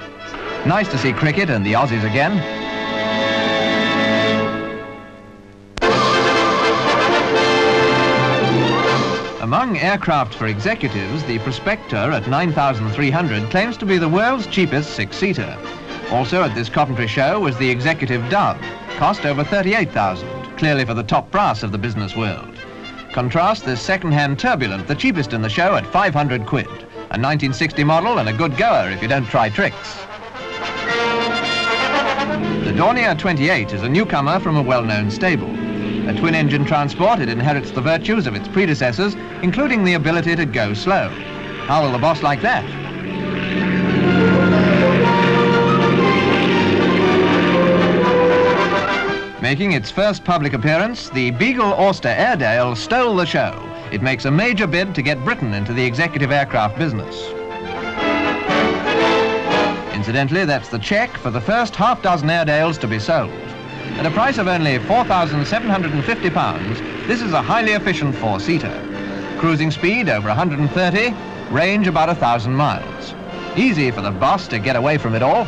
match. Nice to see cricket and the Aussies again. Among aircraft for executives, the Prospector at 9,300 claims to be the world's cheapest six-seater. Also at this Coventry show was the Executive Dove, cost over 38,000, clearly for the top brass of the business world. Contrast this second-hand Turbulent, the cheapest in the show at 500 quid, a 1960 model and a good goer if you don't try tricks. The Dornier 28 is a newcomer from a well-known stable. A twin-engine transport, it inherits the virtues of its predecessors, including the ability to go slow. How will the boss like that? Making its first public appearance, the Beagle Auster Airedale stole the show. It makes a major bid to get Britain into the executive aircraft business. Incidentally, that's the cheque for the first half-dozen Airedales to be sold. At a price of only £4,750, this is a highly efficient four-seater. Cruising speed over 130, range about 1,000 miles. Easy for the boss to get away from it all.